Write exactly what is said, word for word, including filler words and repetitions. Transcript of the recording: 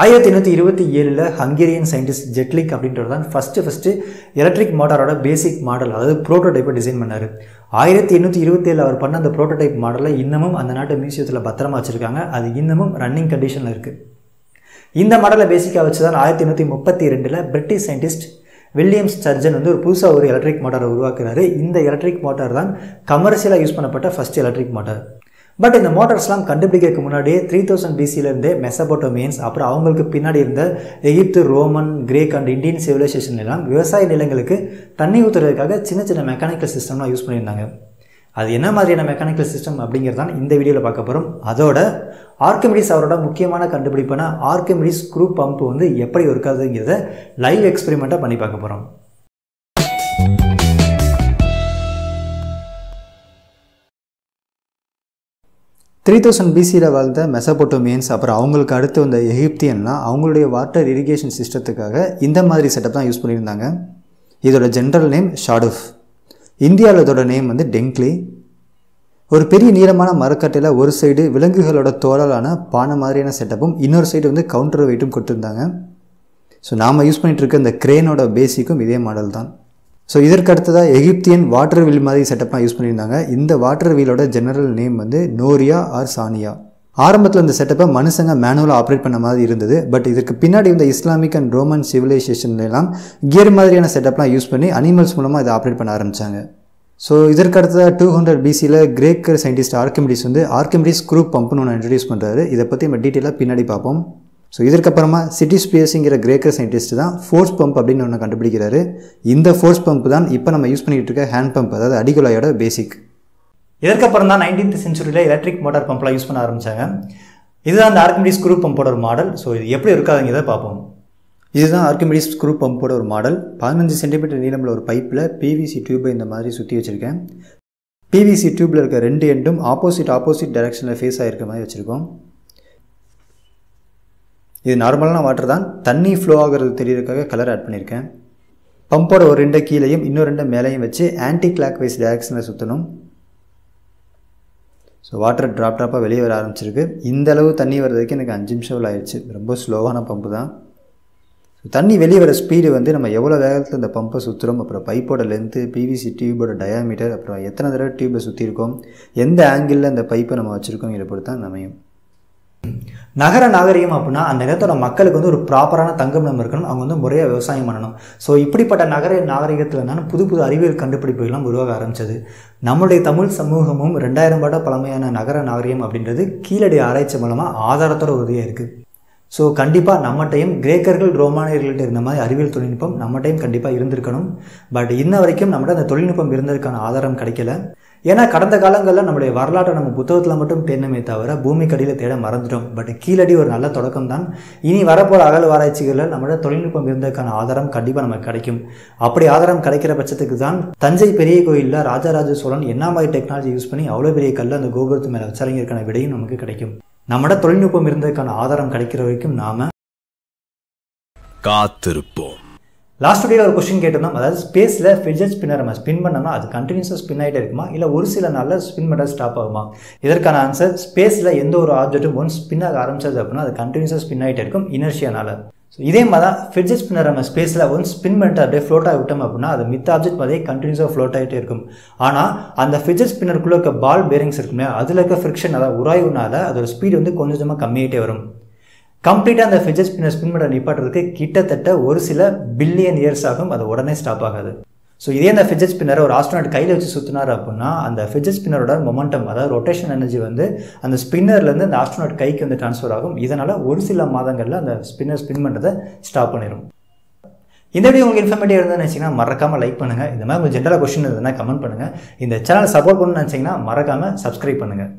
nineteen twenty-seven la Hungarian scientist Jedlik அப்படின்றவர்தான் first first electric motor oda basic model அதாவது prototype design பண்ணாரு. eighteen twenty-seven ல அவர் பண்ண அந்த prototype மாடலை இன்னமும் அந்த நாட்டு மியூசியத்துல பத்திரமா வச்சிருக்காங்க. அது இன்னமும் ரன்னிங் கண்டிஷன்ல இருக்கு. இந்த மாடலை பேசிக்கா வச்சு தான் nineteen thirty-two ல பிரிட்டிஷ் சயின்டிஸ்ட் வில்லியம் ஸ்டர்ஜன் வந்து ஒரு புதுசா ஒரு எலக்ட்ரிக் மோட்டாரை உருவாக்குறாரு. இந்த எலக்ட்ரிக் மோட்டார் தான் கமர்ஷியலா யூஸ் பண்ணப்பட்ட ஃபர்ஸ்ட் எலக்ட்ரிக் மோட்டார். பட் இந்த மோட்டார்ஸ்லாம் கண்டுபிடிக்கிறதுக்கு முன்னாடியே த்ரீ தௌசண்ட் பிசியில் இருந்தே மெசபோட்டோமியன்ஸ் அப்புறம் அவங்களுக்கு பின்னாடி இருந்த எகிப்து, ரோமன், கிரேக் அண்ட் இண்டியன் சிவிலைசேஷன்லாம் விவசாய நிலங்களுக்கு தண்ணி ஊற்றுறதுக்காக சின்ன சின்ன மெக்கானிக்கல் சிஸ்டம்லாம் யூஸ் பண்ணியிருந்தாங்க. அது என்ன மாதிரியான மெக்கானிக்கல் சிஸ்டம் அப்படிங்கிறதான் இந்த வீடியோவில் பார்க்க போகிறோம். அதோட ஆர்க்கிமிடிஸ் அவரோட முக்கியமான கண்டுபிடிப்பான ஆர்க்கிமிடிஸ் ஸ்க்ரூ பம்ப் வந்து எப்படி ஒர்க் ஆகுதுங்கிறத லைவ் எக்ஸ்பெரிமெண்ட்டாக பண்ணி பார்க்க போகிறோம். த்ரீ தௌசண்ட் பிசியில் வாழ்ந்த மெசபோட்டோமியன்ஸ் அப்புறம் அவங்களுக்கு அடுத்து வந்த எகிப்தியன்லாம் அவங்களுடைய வாட்டர் இரிகேஷன் சிஸ்டத்துக்காக இந்த மாதிரி செட்டப் தான் யூஸ் பண்ணியிருந்தாங்க. இதோட ஜென்ரல் நேம் ஷாடுஃப். இந்தியாவில் இதோட நேம் வந்து டெங்க்லி. ஒரு பெரிய நீளமான மரக்கட்டையில் ஒரு சைடு விலங்குகளோட தோளாலான பானை மாதிரியான செட்டப்பும் இன்னொரு சைடு வந்து கவுண்டர் வெயிட்டும் கொடுத்துருந்தாங்க. ஸோ நாம் யூஸ் பண்ணிகிட்ருக்க இந்த க்ரேனோட பேசிக்கும் இதே மாடல் தான். ஸோ இதற்கு அடுத்ததாக எகிப்தியன் வாட்டர் வீல் மாதிரி செட்டப்பாக யூஸ் பண்ணியிருந்தாங்க. இந்த வாட்டர் வீலோட ஜெனரல் நேம் வந்து நோரியா ஆர் சானியா. ஆரம்பத்தில் இந்த செட்டப்பை மனுஷங்க மேனுவலாக ஆப்ரேட் பண்ண மாதிரி இருந்தது. பட் இதுக்கு பின்னாடி இந்த இஸ்லாமிக் அண்ட் ரோமன் சிவிலைசேஷன்லாம் கியர் மாதிரியான செட்டப்லாம் யூஸ் பண்ணி அனிமல்ஸ் மூலமாக இதை ஆப்ரேட் பண்ண ஆரம்பித்தாங்க. ஸோ இதற்கடுத்ததாக டூ ஹண்ட்ரட் பிசியில் கிரேக் சயின்டிஸ்ட் ஆர்க்கிமிடிஸ் வந்து ஆர்க்கிமிடிஸ் ஸ்க்ரூ பம்ப்னு ஒன்று இன்ட்ரடியூஸ் பண்ணுறாரு. இதை பற்றி நம்ம டீட்டெயிலாக பின்னாடி பார்ப்போம். ஸோ இதற்கப்புறமா சிட்டிஸ் பியர்ஸுங்கிற கிரேக்கர் சயின்டிஸ்ட் தான் ஃபோர்ஸ் பம்ப் அப்படின்னு ஒன்று கண்டுபிடிக்கிறாரு. இந்த ஃபோர்ஸ் பம்ப் தான் இப்போ நம்ம யூஸ் பண்ணிக்கிட்டு இருக்க ஹேண்ட் பம்ப், அதாவது அடிக்குழாயோட பேசிக். இதற்கப்புறம் தான் நைன்டீன்த் சென்ச்சுரியில் எலக்ட்ரிக் மோட்டார் பம்ப்லாம் யூஸ் பண்ண ஆரம்பித்தாங்க. இதுதான் அந்த ஆர்க்கிமிடிஸ் ஸ்க்ரூ பம்போட ஒரு மாடல். ஸோ இது எப்படி இருக்காதுங்கிறத பார்ப்போம். இதுதான் ஆர்க்கிமிடிஸ் ஸ்க்ரூ பம்போட ஒரு மாடல். பதினஞ்சு சென்டிமீட்டர் நீளமுள்ள ஒரு பைப்பில் பிவிசி டியூபை இந்த மாதிரி சுற்றி வச்சுருக்கேன். பிவிசி டியூப்பில் இருக்க ரெண்டு எண்டும் ஆப்போசிட் ஆப்போசிட் டைரெக்ஷனில் ஃபேஸ் ஆகிருக்க மாதிரி வச்சுருக்கோம். இது நார்மலான வாட்டர் தான். தண்ணி ஃப்ளோ ஆகிறது தெரியறதுக்காக கலர் ஆட் பண்ணியிருக்கேன். பம்போட ஒரு ரெண்டை கீழேயும் இன்னொரு ரெண்டை மேலேயும் வச்சு ஆன்டி கிளாக் வைஸ் டைரெக்ஷனில் சுற்றணும். ஸோ வாட்டர் ட்ராப் ட்ராப்பாக வெளியே வர ஆரம்பிச்சிருக்கு. இந்த அளவு தண்ணி வர்றதுக்கு எனக்கு அஞ்சு நிமிஷம் ஆயிடுச்சு. ரொம்ப ஸ்லோவான பம்பு தான். ஸோ தண்ணி வெளியே வர ஸ்பீடு வந்து நம்ம எவ்வளோ வேகத்தில் இந்த பம்பை சுற்றுறோம், அப்புறம் பைப்போட லென்த்து, பிவிசி டியூபோட டயாமீட்டர், அப்புறம் எத்தனை தடவை டியூபை சுற்றிருக்கோம், எந்த ஆங்கிளில் அந்த பைப்பை நம்ம வச்சுருக்கோம், இதை பொறுத்து தான் அமையும். நகர நாகரிகம் அப்படின்னா அந்த இடத்தோட மக்களுக்கு வந்து ஒரு ப்ராப்பரான தங்குமிடம் இருக்கணும், அவங்க வந்து முறையாக விவசாயம் பண்ணணும். ஸோ இப்படிப்பட்ட நகர நாகரிகத்தில் என்னென்னா புது புது அறிவியல் கண்டுபிடிப்புகள்லாம் உருவாக ஆரம்பிச்சது. நம்மளுடைய தமிழ் சமூகமும் ரெண்டாயிரம் வருட பழமையான நகர நாகரிகம் அப்படின்றது கீழடி ஆராய்ச்சி மூலமாக ஆதாரத்தோட உறுதியாக இருக்குது. ஸோ கண்டிப்பாக நம்மகிட்டையும் கிரேக்கர்கள், ரோமானியர்கள்ட்ட இருந்த மாதிரி அறிவியல் தொழில்நுட்பம் நம்மகிட்டையும் கண்டிப்பாக இருந்திருக்கணும். பட் இன்ன வரைக்கும் நம்மகிட்ட அந்த தொழில்நுட்பம் இருந்ததுக்கான ஆதாரம் கிடைக்கல. ஏன்னா கடந்த காலங்களில் நம்மளுடைய வரலாற்றை நம்ம புத்தகத்தில் மட்டும் தேடணுமே தவிர பூமிக்கடியில் தேட மறந்துட்டோம். பட் கீழடி ஒரு நல்ல தொடக்கம் தான். இனி வரப்போகிற அகல் ஆராய்ச்சிகளில் நம்மளோட தொழில்நுட்பம் இருந்ததுக்கான ஆதாரம் கண்டிப்பாக நமக்கு கிடைக்கும். அப்படி ஆதாரம் கிடைக்கிற பட்சத்துக்கு தான் தஞ்சை பெரிய கோயிலில் ராஜராஜ சோழன் என்ன மாதிரி டெக்னாலஜி யூஸ் பண்ணி அவ்வளோ பெரிய கல்லில் அந்த கோபுரத்து மேலே வச்சறங்கிறதுக்கான விடையும் நமக்கு கிடைக்கும். நம்மளோட தொழில்நுட்பம் இருந்ததுக்கான ஆதாரம் கிடைக்கிற வரைக்கும் நாம் காத்திருப்போம். லாஸ்ட் வீடியோவில் ஒரு கொஸ்டின் கேட்டிருந்தோம். அதாவது ஸ்பேஸில் ஃபிட்ஜெட் ஸ்பின்னர் நம்ம ஸ்பின் பண்ணோம்னா அது கண்டினியூஸாக ஸ்பின் ஆகிட்டே இருக்குமா, இல்லை ஒரு சில நாளில் ஸ்பின் பண்ணுறது ஸ்டாப் ஆகுமா? இதற்கான ஆன்சர், ஸ்பேஸில் எந்த ஒரு ஆப்ஜெக்ட்டும் ஒன்ஸ் ஸ்பின் ஆக ஆரம்பிச்சது அப்படின்னா அது கண்டினியூஸாக ஸ்பின் ஆகிட்டே இருக்கும் இனர்ஷியனால. ஸோ இதே மாதிரி தான் ஃபிட்ஜெட் ஸ்பின்னர் நம்ம ஸ்பேஸில் ஒன்ஸ் ஸ்பின் பண்ணிட்டு அப்படியே ஃப்ளோட் ஆகி விட்டோம் அப்படின்னா அது மித்த ஆப்ஜெக்ட் மாதிரியே கண்டினியூஸாக ஃப்ளோட் ஆகிட்டே இருக்கும். ஆனால் அந்த ஃபிட்ஜெட் ஸ்பின்னருக்குள்ளே இருக்க பால் பேரிங்ஸ் இருக்குமே, அதில் இருக்க ஃப்ரிக்ஷன், அதாவது உராய்வுனால அதோட ஸ்பீடு வந்து கொஞ்சம் கொஞ்சமாக கம்மியாகிட்டே வரும். கம்ப்ளீட்டாக அந்த ஃபிட்ஜெட் ஸ்பின்னர் ஸ்பின் பண்ண நிப்பாட்டுறதுக்கு கிட்டத்தட்ட ஒரு சில பில்லியன் இயர்ஸ் ஆகும். அது உடனே ஸ்டாப் ஆகாது. ஸோ இதே அந்த ஃபிட்ஜெட் ஸ்பின்னரை ஒரு ஆஸ்ட்ரோனாட் கையில் வச்சு சுற்றினார் அப்படின்னா அந்த ஃபிட்ஜெட் ஸ்பின்னரோட மொமெண்டம், அதாவது ரொட்டேஷன் எனர்ஜி வந்து அந்த ஸ்பின்னர்லேருந்து அந்த ஆஸ்ட்ரோனாட் கைக்கு வந்து டிரான்ஸ்ஃபர் ஆகும். இதனால் ஒரு சில மாதங்களில் அந்த ஸ்பின்னர் ஸ்பின் பண்ணுறதை ஸ்டாப் பண்ணிடும். இந்த வீடியோ உங்களுக்கு இன்ஃபர்மேட்டிவ் இருந்ததுன்னு நினச்சிங்கன்னா மறக்காமல் லைக் பண்ணுங்கள். இந்த மாதிரி உங்களுக்கு ஜென்ரலாக கொஸ்டின் இருந்ததுன்னா கமெண்ட் பண்ணுங்கள். இந்த சேனலை சப்போர்ட் பண்ணணும்னு நினச்சிங்கன்னா மறக்காமல் சப்ஸ்கிரைப் பண்ணுங்கள்.